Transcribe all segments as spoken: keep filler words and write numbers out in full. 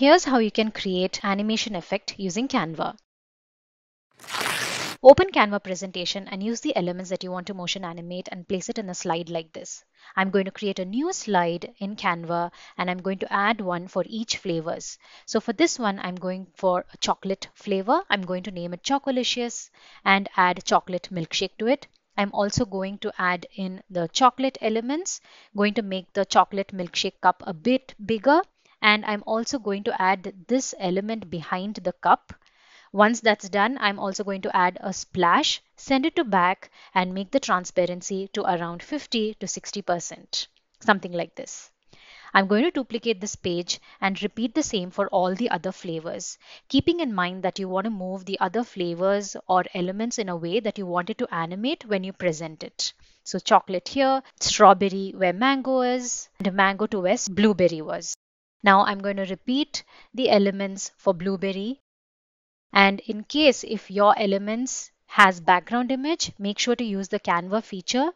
Here's how you can create animation effect using Canva. Open Canva presentation and use the elements that you want to motion animate and place it in a slide like this. I'm going to create a new slide in Canva and I'm going to add one for each flavors. So for this one, I'm going for a chocolate flavor. I'm going to name it Chocolicious and add chocolate milkshake to it. I'm also going to add in the chocolate elements, going to make the chocolate milkshake cup a bit bigger. And I'm also going to add this element behind the cup. Once that's done, I'm also going to add a splash, send it to back and make the transparency to around fifty to sixty percent, something like this. I'm going to duplicate this page and repeat the same for all the other flavors, keeping in mind that you want to move the other flavors or elements in a way that you want it to animate when you present it. So chocolate here, strawberry where mango is, and mango to where blueberry was. Now I'm going to repeat the elements for blueberry. And in case if your elements has background image, make sure to use the Canva feature,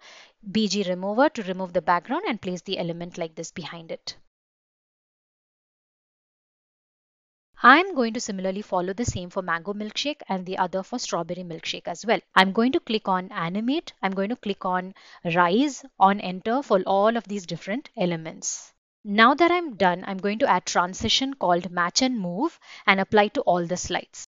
B G Remover, to remove the background and place the element like this behind it. I'm going to similarly follow the same for mango milkshake and the other for strawberry milkshake as well. I'm going to click on animate. I'm going to click on rise, on enter for all of these different elements. Now that I'm done, I'm going to add transition called match and move and apply to all the slides.